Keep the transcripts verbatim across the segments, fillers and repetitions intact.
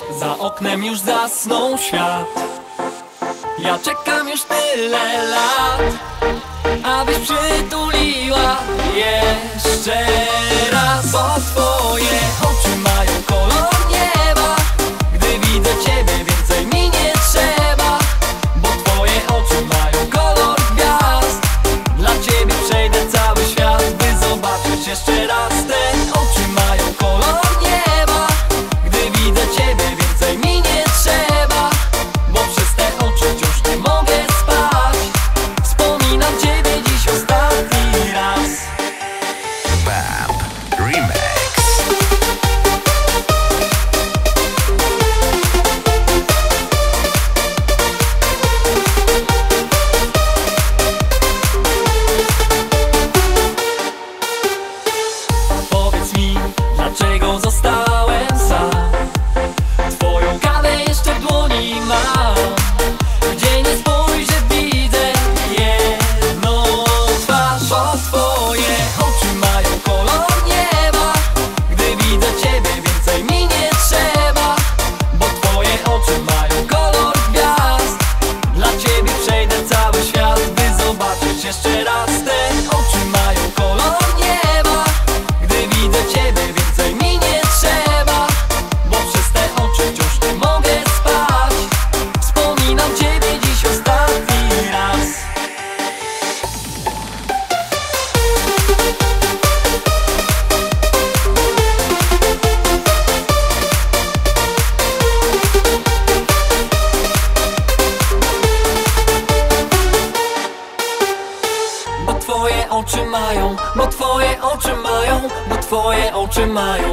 czas, za oknem już zasnął świat. Ja czekam już tyle lat, abyś przytuliła jeszcze raz. Bo twoje oczy mają kolor nieba, gdy widzę ciebie więcej mi nie trzeba. Bo twoje oczy mają kolor gwiazd, dla ciebie przejdę cały świat, by zobaczyć jeszcze raz ten oczy. Bo twoje oczy mają, bo twoje oczy mają,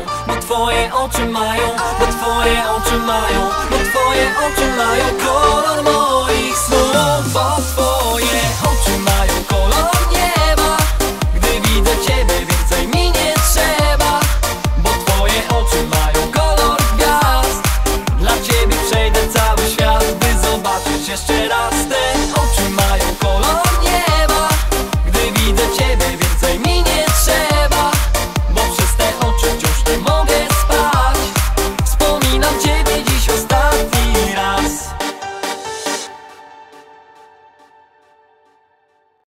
bo twoje oczy mają kolor.